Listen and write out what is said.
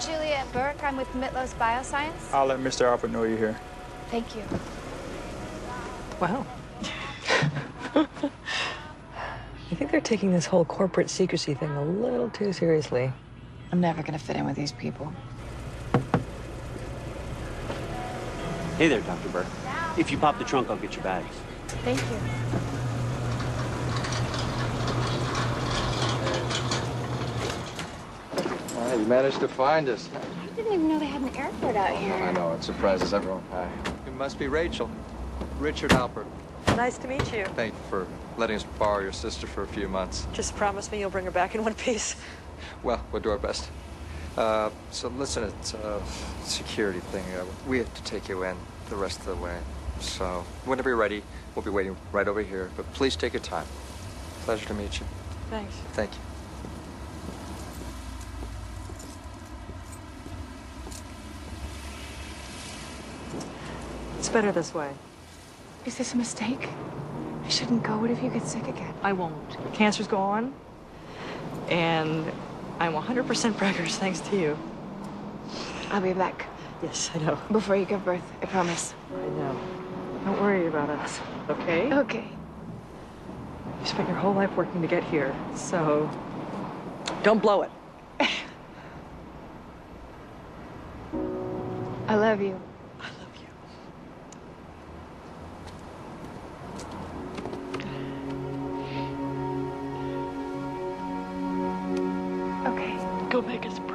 I'm Juliet Burke. I'm with Mitlos Bioscience. I'll let Mr. Alpert know you're here. Thank you. Wow. I think they're taking this whole corporate secrecy thing a little too seriously. I'm never gonna fit in with these people. Hey there, Dr. Burke. If you pop the trunk, I'll get your bags. Thank you. All right, you managed to find us. I didn't even know they had an airport out here. I know, it surprises everyone. Hi. It must be Rachel. Richard Alpert. Nice to meet you. Thank you for letting us borrow your sister for a few months. Just promise me you'll bring her back in one piece. Well, we'll do our best. So listen, it's a security thing. We have to take you in the rest of the way. So whenever you're ready, we'll be waiting right over here. But please take your time. Pleasure to meet you. Thanks. Thank you. It's better this way. Is this a mistake? I shouldn't go. What if you get sick again? I won't. Cancer's gone. And I'm 100% preggers thanks to you. I'll be back. Yes, I know. Before you give birth, I promise. I know. Don't worry about us, okay? Okay. You spent your whole life working to get here, so don't blow it. I love you. Go make us